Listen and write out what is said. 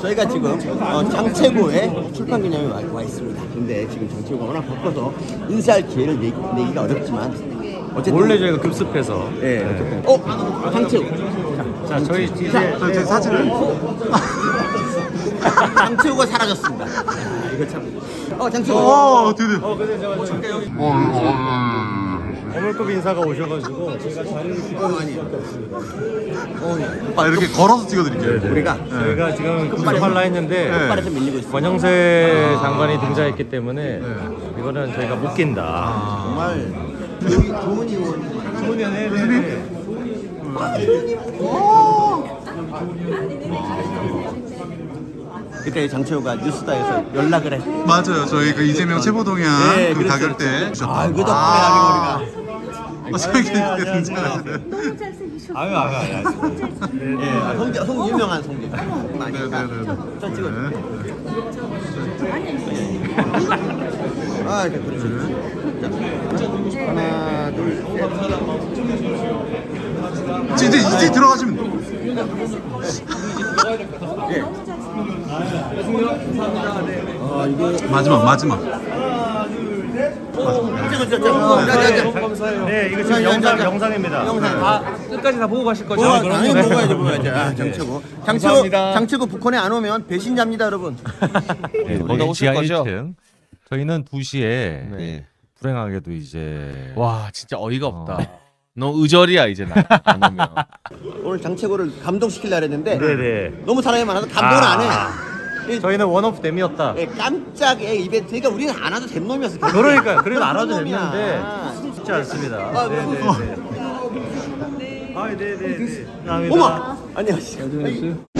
저희가 지금 장채구의 출판 기념에 와 있습니다. 근데 지금 장채구가 워낙 바빠서 인사할 기회를 내기가 어렵지만 어쨌든 원래 저희가 급습해서 예. 네. 어? 장채구. 자, 저희 이제 제 사진을 장채구가 사라졌습니다. 아, 이거 참. 장채구. 드디어. 근데 제가 잠깐 여기. 어물급 인사가 오셔가지고 제가 자리를 비워놨습니다. 이렇게 걸어서 찍어드릴게요. 네네. 저희가 지금 급습하려 했는데 권영세 장관이 등장했기 때문에 이거는 저희가 못 낀다. 정말 좋은 의원. 좋은 의원에 그때 장채구가 뉴스타에서 연락을 했어요. 맞아요. 저희 그 이재명 최보동이랑 네, 그 가결 때 오셨다. 아, 그 덕분에 우리가 저희가 등장하셨어요. 성재 유명한 성재. 저 찍어요. 아, 이렇게 그렇지. 하나, 둘, 셋. 이제 들어가시면 돼요. 마지막. 하나, 둘, 셋. 네, 이거 지금 영상입니다. 끝까지 다 보고 가실 거죠? 당연히 보고 가야죠. 장채구 북콘에 안 오면 배신자입니다, 여러분. 거기다 오실 거죠? 저희는 2시에 불행하게도 이제 와, 진짜 어이가 없다. 너 의절이야 이제 나 안 오면. 오늘 장채구를 감동시키려고 했는데 네네. 너무 사람이 많아서 감동을 안 해. 저희는 원오프 댐이었다. 예, 깜짝의 이벤트. 그러니까 우리는 안 와도 된 놈이었어. 그러니까요. 그래도 안 와도 됐는데 쉽지 않습니다. 네네네. 어머! 안녕하세요.